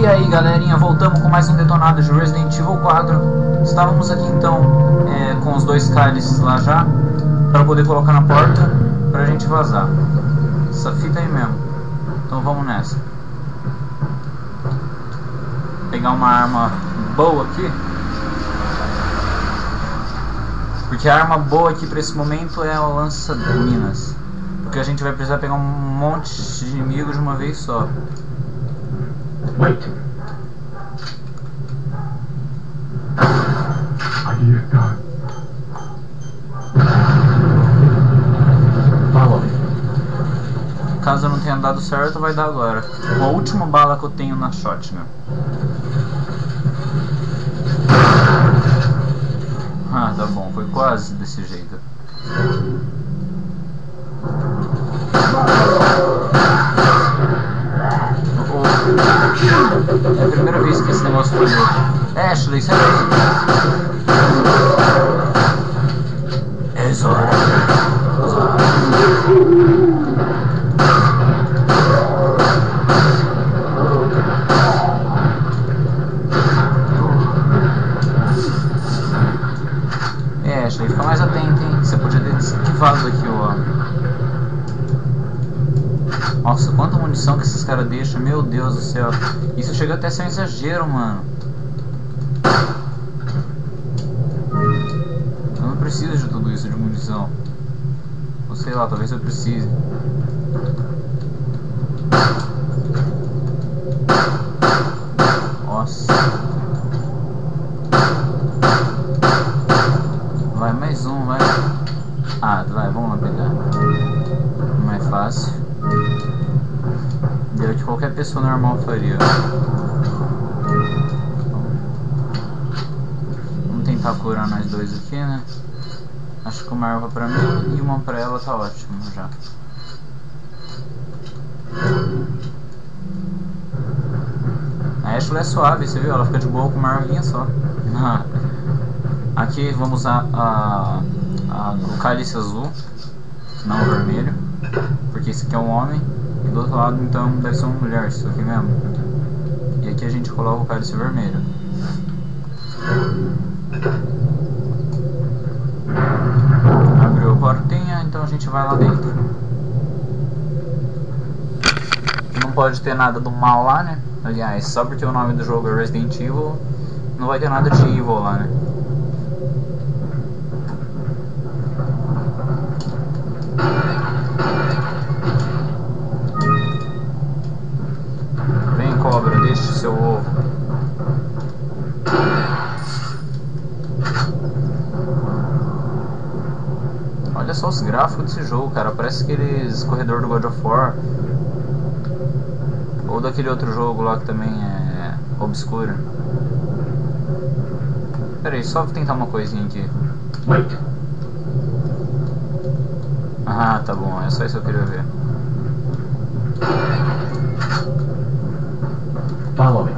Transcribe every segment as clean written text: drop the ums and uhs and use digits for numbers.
E aí galerinha, voltamos com mais um detonado de Resident Evil 4. Estávamos aqui então com os dois cálices lá já, para poder colocar na porta, pra gente vazar. Essa fita aí mesmo. Então vamos nessa. Pegar uma arma boa aqui, porque a arma boa aqui pra esse momento é a lança de minas, porque a gente vai precisar pegar um monte de inimigos de uma vez só. Wait. I need a gun. Follow me. Caso eu não tenha dado certo, vai dar agora. A última bala que eu tenho na shotgun. Ah, tá bom, foi quase desse jeito. É a primeira vez que esse negócio foi louco. Ashley, sai daí. É só. É, Ashley, fica mais atento, hein? Você podia ter esquivado aqui, ó. Nossa, quanta munição que esses caras deixam, meu Deus do céu. Isso chega até a ser um exagero, mano. Eu não preciso de tudo isso de munição. Ou sei lá, talvez eu precise. Nossa. Vai mais um, vai. Ah, vai, vamos lá pegar. Não é fácil. Deu de qualquer pessoa normal faria. Vamos tentar curar nós dois aqui, né? Acho que uma erva pra mim e uma pra ela tá ótimo já. A Ashley é suave, você viu? Ela fica de boa com uma ervinha só. Aqui vamos usar o cálice azul, não o vermelho, porque esse aqui é um homem. Do outro lado, então, deve ser uma mulher, isso aqui mesmo. E aqui a gente coloca o cálice vermelho. Abriu a portinha, então a gente vai lá dentro. Não pode ter nada do mal lá, né? Aliás, só porque o nome do jogo é Resident Evil, não vai ter nada de evil lá, né? Seu ovo. Olha só os gráficos desse jogo, cara. Parece aqueles corredor do God of War. Ou daquele outro jogo lá que também é obscuro. Pera aí, só vou tentar uma coisinha aqui. Ah, tá bom. É só isso que eu queria ver. Follow me.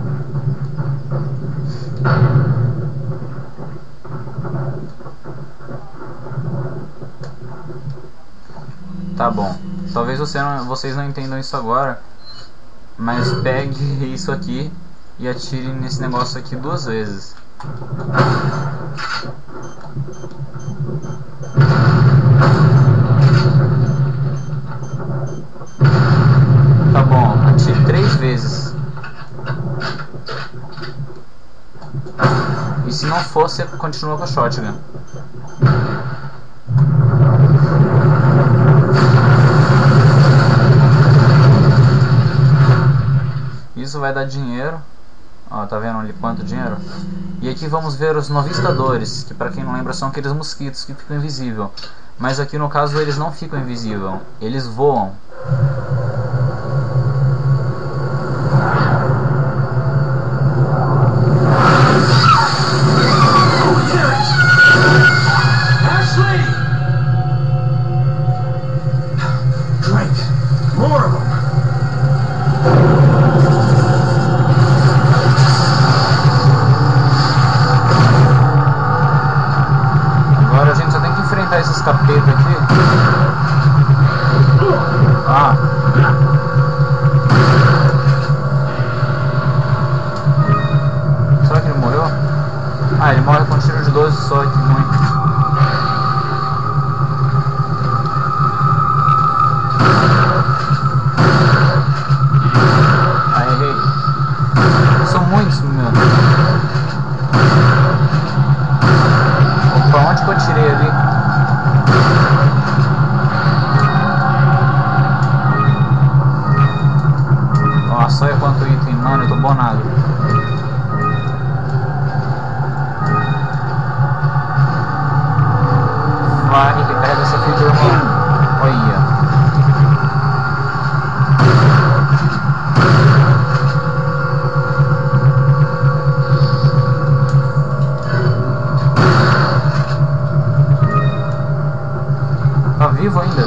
Tá bom. Talvez vocês não entendam isso agora, mas pegue isso aqui e atire nesse negócio aqui 2 vezes. Tá bom, atire 3 vezes. E se não for, você continua com a shotgun. Isso vai dar dinheiro. Ó, tá vendo ali quanto dinheiro? E aqui vamos ver os novistadores, que pra quem não lembra são aqueles mosquitos que ficam invisíveis. Mas aqui no caso eles não ficam invisíveis, eles voam. Esses capeta aqui. Ah, 2 soy muy... Ahí, hey. São muitos, meu. Opa, onde que eu tirei ali? Nossa, olha quanto item, mano, eu tô bonado. Vivo ainda.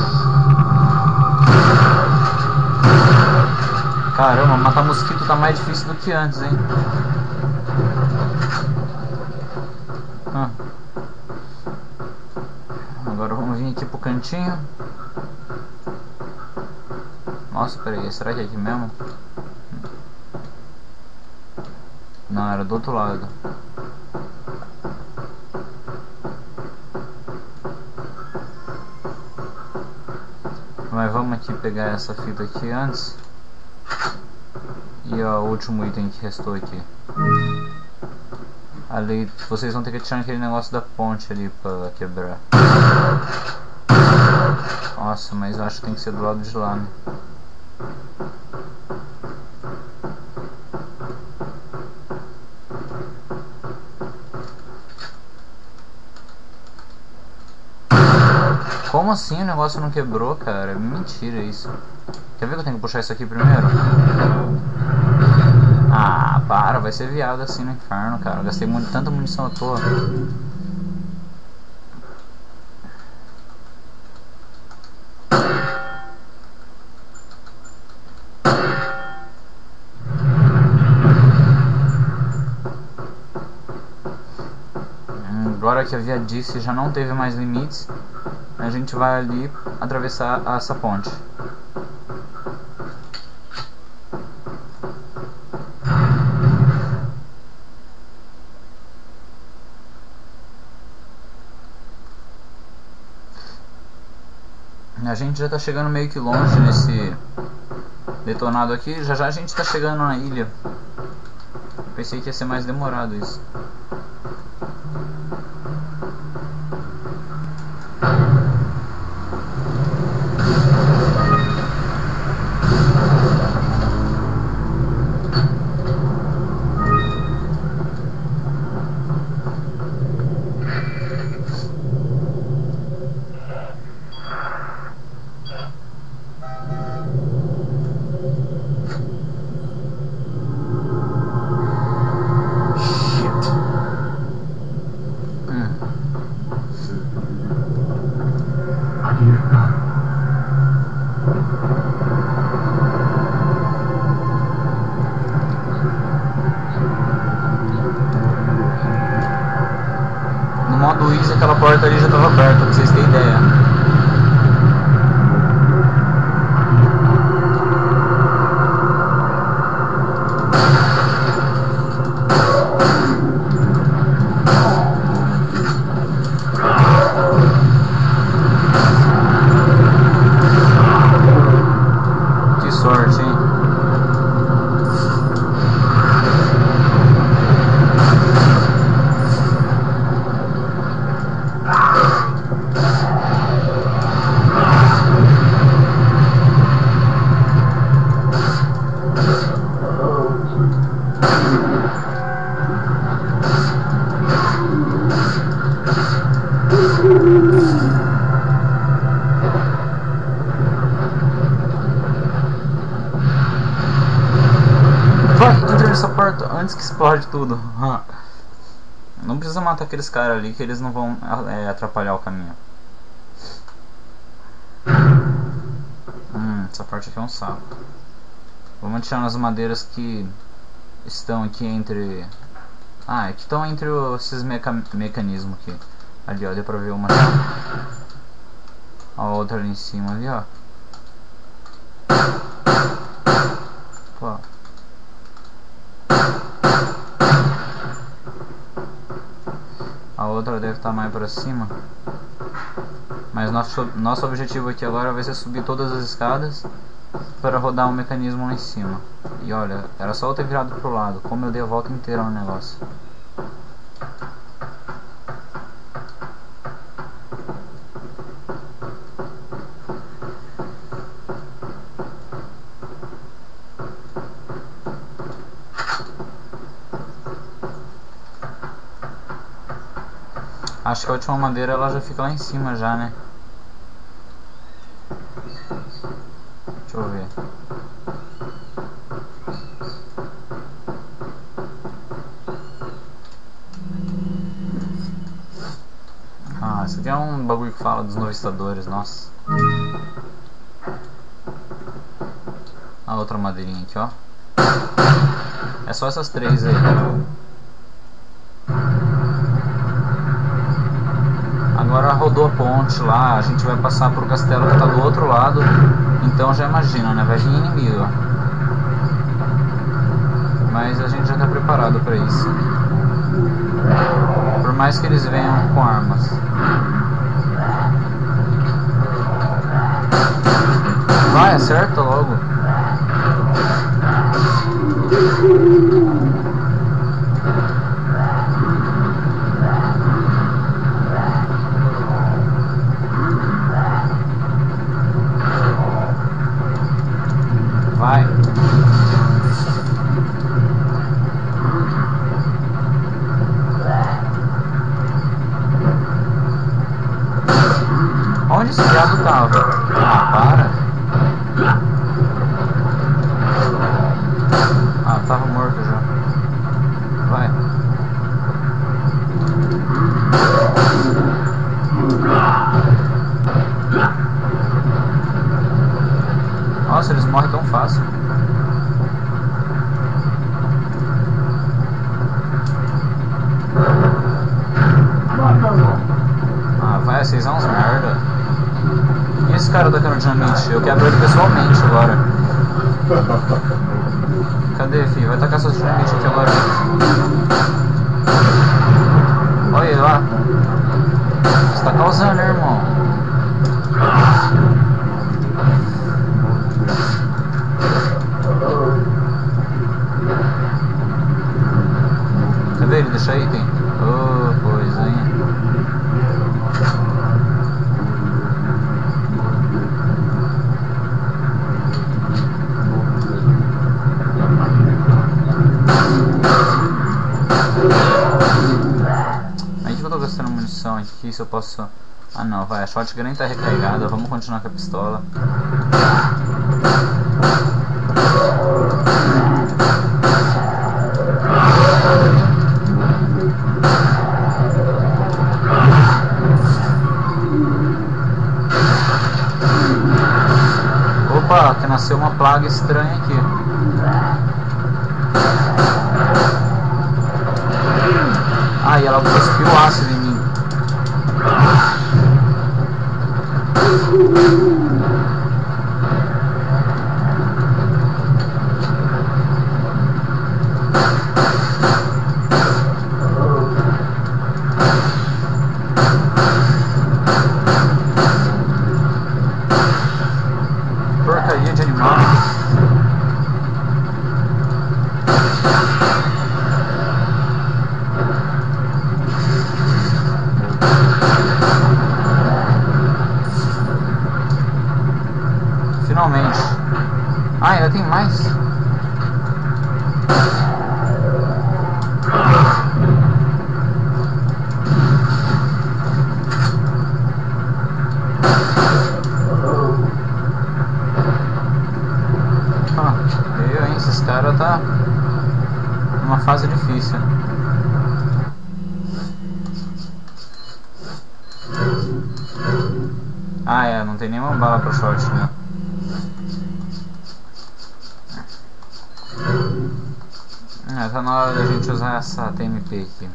Caramba, matar mosquito tá mais difícil do que antes, hein? Ah. Agora vamos vir aqui pro cantinho. Nossa, peraí, será que é aqui mesmo? Não, era do outro lado. Mas vamos aqui pegar essa fita aqui antes. E ó, o último item que restou aqui. Ali, vocês vão ter que tirar aquele negócio da ponte ali pra quebrar. Nossa, mas eu acho que tem que ser do lado de lá, né? Como assim o negócio não quebrou, cara? Mentira isso. Quer ver que eu tenho que puxar isso aqui primeiro? Ah, para, vai ser viado assim no inferno, cara. Eu gastei tanta munição à toa. Agora que a viadice já não teve mais limites, a gente vai ali atravessar essa ponte. A gente já tá chegando meio que longe nesse detonado aqui. Já já a gente tá chegando na ilha. Eu pensei que ia ser mais demorado isso. Aquela porta ali já estava aberta, pra vocês terem ideia. Que sorte, hein? Antes que explode tudo. Não precisa matar aqueles caras ali, que eles não vão atrapalhar o caminho. Essa parte aqui é um saco. Vamos atirar as madeiras que estão aqui entre... Ah, que estão entre esses mecanismos aqui. Ali ó, deu pra ver uma aqui. A outra ali em cima ali ó. Pô. elevador deve estar mais para cima. Mas nosso objetivo aqui agora vai ser subir todas as escadas para rodar um mecanismo lá em cima. E olha, era só eu ter virado pro lado, como eu dei a volta inteira no negócio. Acho que a última madeira ela já fica lá em cima já, né? Deixa eu ver. Ah, isso aqui é um bagulho que fala dos novistadores, nossa. A outra madeirinha aqui, ó. É só essas três aí. Agora rodou a ponte lá, a gente vai passar pro castelo que tá do outro lado, então já imagina, né? Vai vir inimigo, ó. Mas a gente já tá preparado pra isso. Por mais que eles venham com armas. Vai, acerta logo. Eu quebro ele pessoalmente agora. Cadê, filho? Vai tacar suas dinamite aqui agora. Olha ele lá. Você tá causando, né, irmão? Cadê ele? Deixa aí, tem. Oh, coisinha. Aqui se eu posso... Ah não, vai, a shotgun nem tá recarregada, vamos continuar com a pistola. Opa, que nasceu uma plaga estranha aqui. Ah, e ela cuspiu o ácido em mim. Porcaria de animal. Finalmente. Ah, ainda tem mais? Fase difícil. Ah, é, não tem nenhuma bala pra short, né? É, tá na hora da gente usar essa TMP aqui.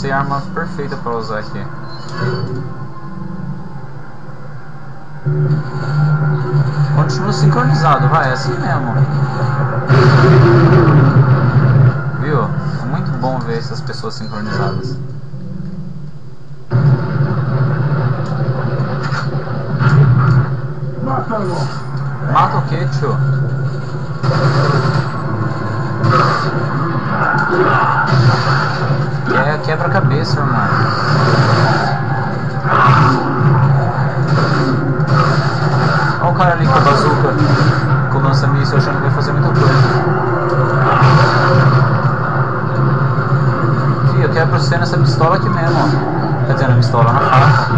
achei a arma perfeita pra usar aqui. Continua sincronizado, vai, é assim mesmo. Viu? É muito bom ver essas pessoas sincronizadas. Mata o que, tio? É quebra-cabeça, irmão. Olha o cara ali com a bazuca, com o lança-míssil, achando que vai fazer muita coisa. Fih, eu quero você nessa pistola aqui mesmo, ó. Quer dizer, na pistola, na faca.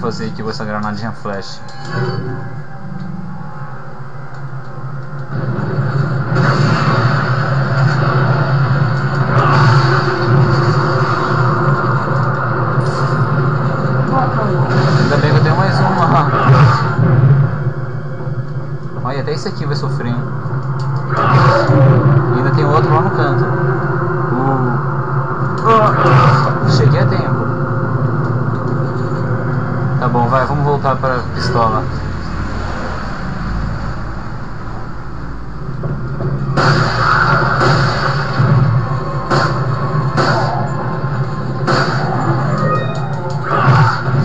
Fazer aqui com essa granadinha flash. Ainda bem que eu tenho mais uma. Olha, até esse aqui vai sofrer, hein? E ainda tem outro lá no canto. Cheguei a tempo. Tá bom, vai, vamos voltar para a pistola.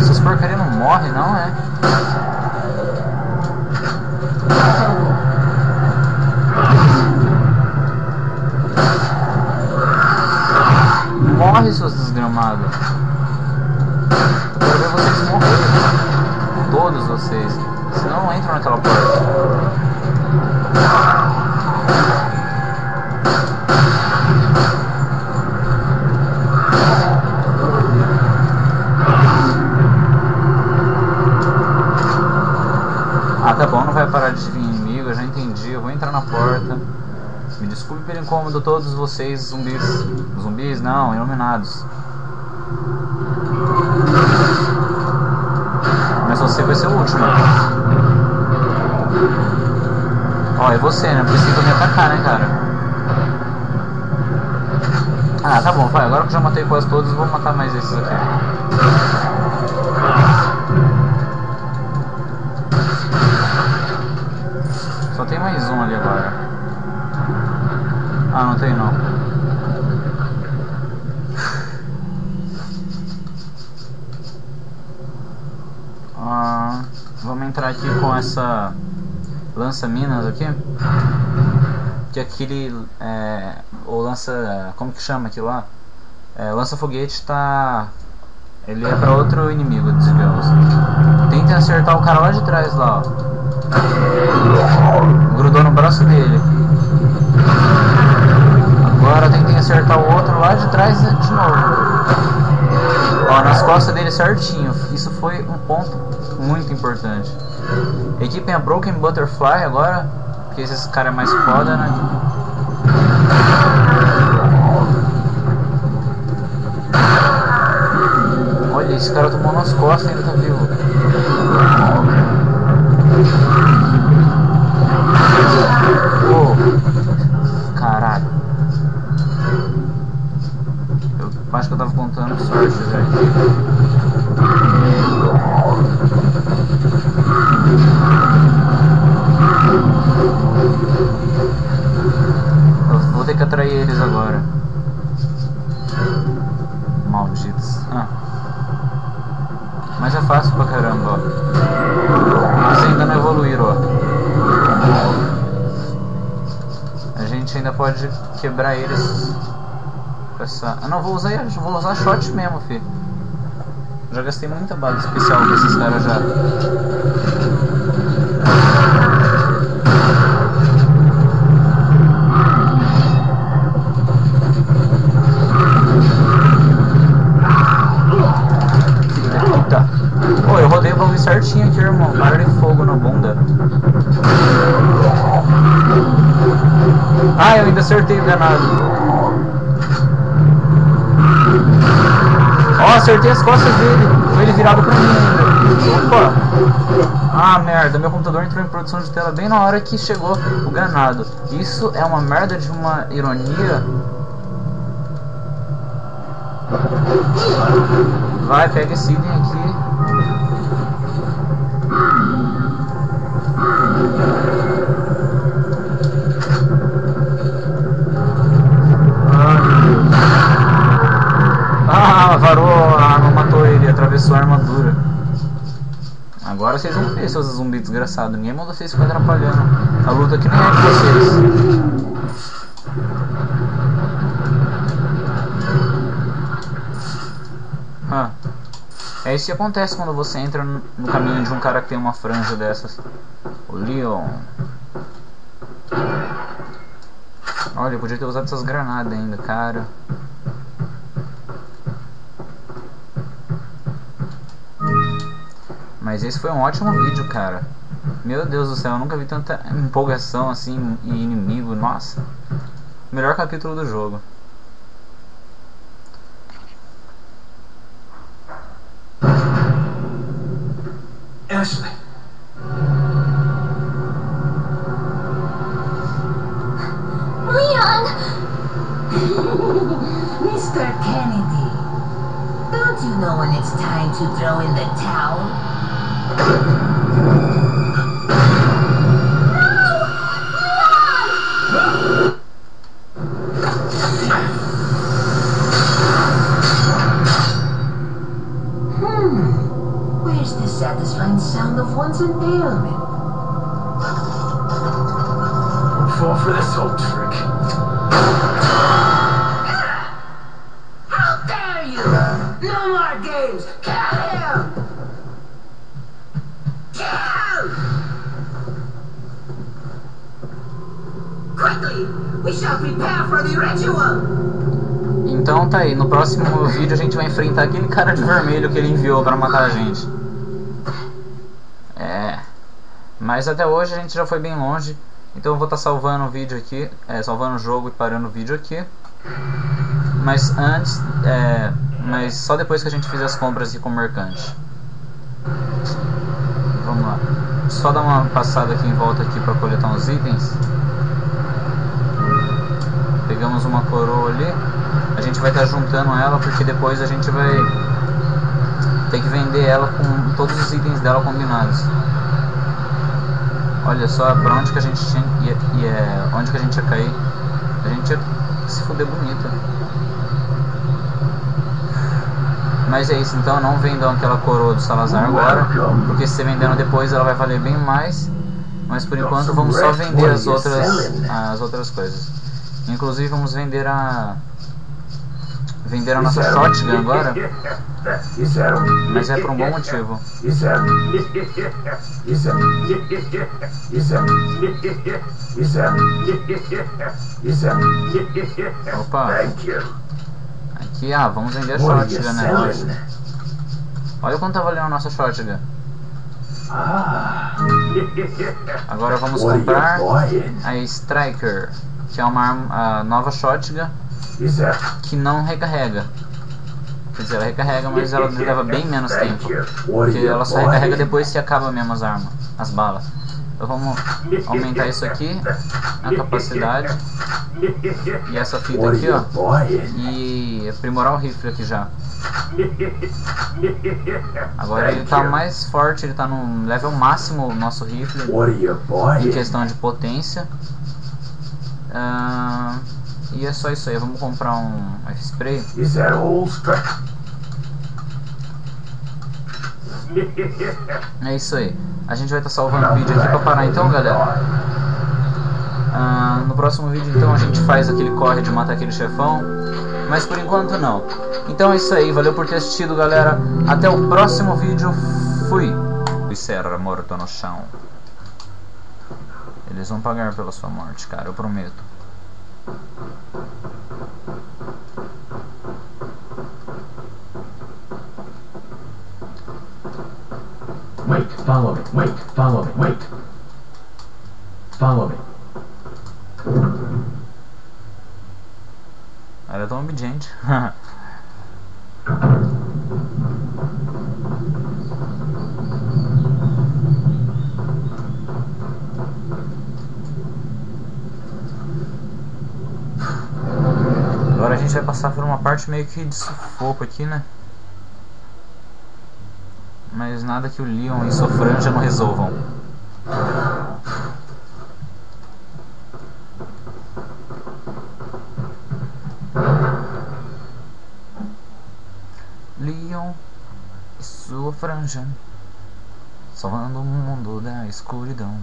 Essas porcarias não morrem, não é? Morre, seus desgramados. Quero ver vocês morrerem. Todos vocês, senão entram naquela porta. Ah, tá bom, não vai parar de vir inimigo, eu já entendi, eu vou entrar na porta. Me desculpe pelo incômodo, todos vocês zumbis. Zumbis não, iluminados. Você vai ser o último. Ó, é você, né? Precisa me atacar, né, cara? Ah, tá bom, vai. Agora que eu já matei quase todos, vou matar mais esses aqui. Só tem mais um ali agora. Ah, não tem não. Vamos entrar aqui com essa lança-minas aqui. Que aquele... ou lança... como que chama aquilo lá? Lança-foguete tá... ele é pra outro inimigo, digamos. Tentem acertar o cara lá de trás, lá, ó. Grudou no braço dele. Agora tentem acertar o outro lá de trás de novo. Ó, nas costas dele certinho. Isso foi um ponto muito importante. Equipem a Broken Butterfly agora, porque esse cara é mais foda, né? Olha, esse cara tomou nas costas e ainda tá vivo. Oh. Caralho. Acho que eu tava contando com sorte, velho. Eu vou ter que atrair eles agora. Malditos. Ah. Mas é fácil pra caramba, ó. Eles ainda não evoluíram, ó. A gente ainda pode quebrar eles com essa... Ah, não, vou usar shot mesmo, filho. Já gastei muita bala especial com esses caras já. Oh, eu rodei o bagulho certinho aqui, irmão. Barra de fogo na bunda. Ah, eu ainda acertei o granado. Ó, acertei as costas dele. Foi ele virado pra mim ainda. Opa. Ah, merda. Meu computador entrou em produção de tela bem na hora que chegou o granado. Isso é uma merda de uma ironia. Vai, pega esse item aqui. Ah, varou, não matou ele, atravessou a armadura. Agora vocês vão ver, seus zumbis desgraçados. Ninguém mandou vocês ficar atrapalhando. A luta aqui nem é de vocês. É isso que acontece quando você entra no caminho de um cara que tem uma franja dessas. O Leon. Olha, eu podia ter usado essas granadas ainda, cara. Mas esse foi um ótimo vídeo, cara. Meu Deus do céu, eu nunca vi tanta empolgação assim e inimigo. Nossa. Melhor capítulo do jogo. Ashley. Leon! Mr. Kennedy, don't you know when it's time to throw in the towel? No! Leon! Satisfying sound of one's entailment. Don't fall for this old trick. How dare you! No more games! Kill him! Kill! Quickly! We shall prepare for the ritual! Então tá aí, no próximo vídeo a gente vai enfrentar aquele cara de vermelho que ele enviou pra matar a gente. Mas até hoje a gente já foi bem longe, então eu vou estar salvando o vídeo aqui, salvando o jogo e parando o vídeo aqui. Mas antes, mas só depois que a gente fizer as compras aqui com o mercante. Vamos lá. Só dar uma passada aqui em volta aqui para coletar uns itens. Pegamos uma coroa ali. A gente vai estar juntando ela porque depois a gente vai ter que vender ela com todos os itens dela combinados. Olha só pra onde que a gente tinha onde que a gente ia cair. A gente ia se fuder bonita. Mas é isso, então não vendam aquela coroa do Salazar agora, porque se vendendo depois ela vai valer bem mais. Mas por enquanto vamos só vender as outras coisas. Inclusive vamos vender a nossa shotgun agora. Mas é por um bom motivo. Opa. Aqui, vamos vender a shotgun, né? Olha quanto tá valendo a nossa shotgun. Agora vamos comprar a Striker, que é a nova shotgun que não recarrega. Quer dizer, ela recarrega, mas ela leva bem menos tempo, porque ela só recarrega depois se acaba mesmo as armas, as balas. Então vamos aumentar isso aqui, a capacidade, e essa fita aqui, ó, e aprimorar o rifle aqui já. Agora ele tá mais forte, ele tá no level máximo o nosso rifle, em questão de potência. E é só isso aí, vamos comprar um F-Spray. É isso aí. A gente vai estar salvando o vídeo aqui pra parar então, galera. No próximo vídeo então a gente faz aquele corre de matar aquele chefão. mas por enquanto não. Então é isso aí, valeu por ter assistido, galera. Até o próximo vídeo, fui! Serra morto no chão. Eles vão pagar pela sua morte, cara, eu prometo. Wait, follow me, wait, follow me, wait. Follow me. Ela é tão obediente. Agora a gente vai passar por uma parte meio que de sufoco aqui, né? Mas nada que o Leon e sua franja não resolvam. Leon e sua franja, salvando o mundo da escuridão.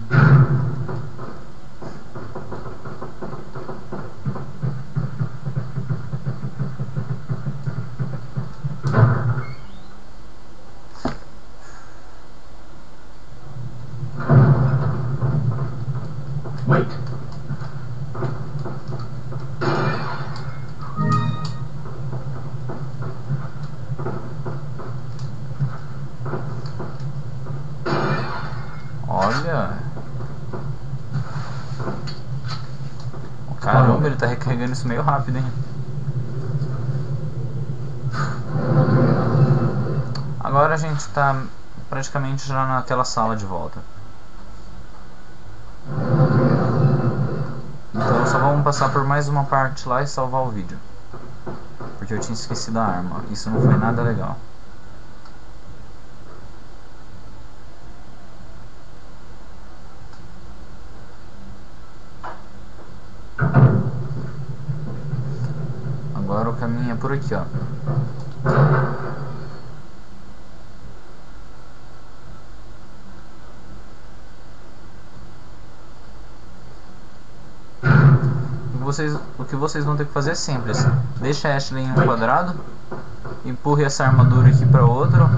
Caramba, ele tá recarregando isso meio rápido, hein? Agora a gente tá praticamente já naquela sala de volta. Então só vamos passar por mais uma parte lá e salvar o vídeo. Porque eu tinha esquecido da arma, isso não foi nada legal. Agora o caminho é por aqui, ó. O que vocês vão ter que fazer é simples. Deixa a Ashley em um quadrado, empurre essa armadura aqui pra outro.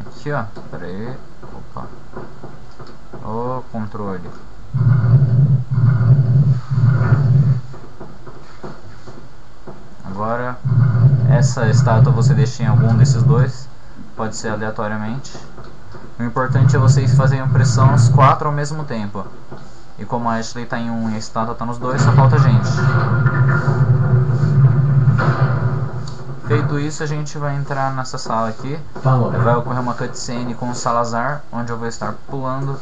Aqui, ó. Pera aí. Opa. Ô, controle. Agora, essa estátua você deixa em algum desses dois, pode ser aleatoriamente. O importante é vocês fazerem pressão os quatro ao mesmo tempo. E como a Ashley está em um e a estátua está nos dois, só falta a gente. Feito isso, a gente vai entrar nessa sala aqui. Vai ocorrer uma cutscene com o Salazar, onde eu vou estar pulando.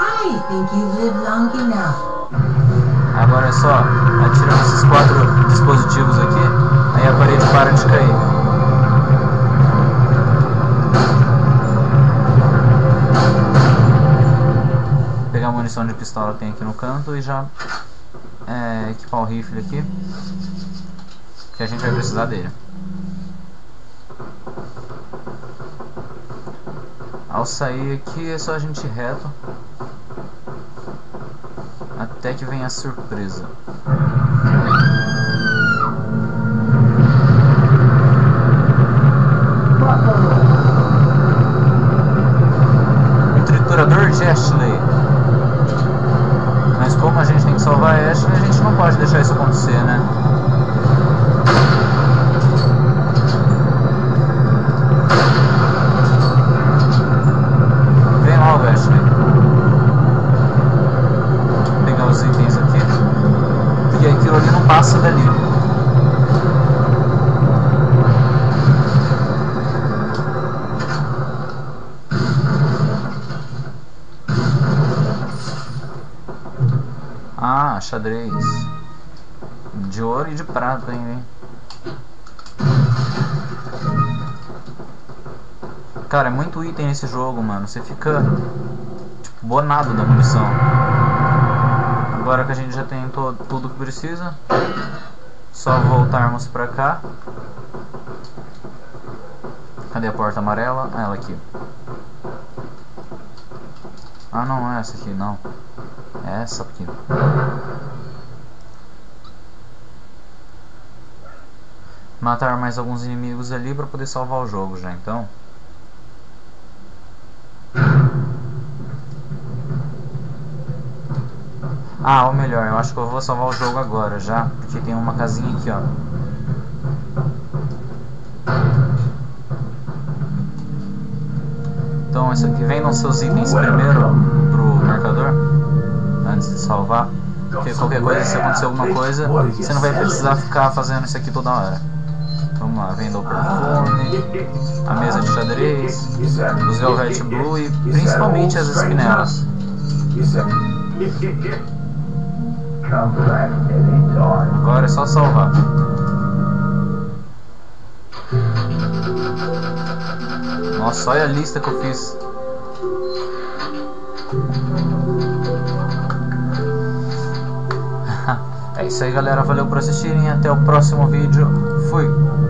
I think you've lived long enough. Agora é só atirando esses quatro dispositivos aqui, aí a parede para de cair. Vou pegar a munição de pistola que tem aqui no canto e já equipar o rifle aqui, que a gente vai precisar dele. Ao sair aqui é só a gente ir reto. Até que venha a surpresa. O triturador de Ashley. Mas como a gente tem que salvar a Ashley, a gente não pode deixar isso acontecer, né? Vem logo, Ashley. Os itens aqui, porque aquilo ali não passa dali. Ah, xadrez de ouro e de prata ainda, hein? Cara, é muito item nesse jogo, mano. Você fica tipo bonado da munição. Agora que a gente já tem tudo que precisa, só voltarmos pra cá. Cadê a porta amarela? Ah, ela aqui. Ah, não é essa aqui, não. É essa aqui. matar mais alguns inimigos ali para poder salvar o jogo já, então. Ah, ou melhor, eu acho que eu vou salvar o jogo agora já, porque tem uma casinha aqui, ó. Então isso aqui, vendam seus itens primeiro pro mercador, antes de salvar. Porque qualquer coisa, se acontecer alguma coisa, você não vai precisar ficar fazendo isso aqui toda hora. Vamos lá, venda o perfume, a mesa de xadrez, os Velvet Blue e principalmente as espinelas. Agora é só salvar. Nossa, olha a lista que eu fiz. É isso aí, galera. Valeu por assistirem. Até o próximo vídeo. Fui!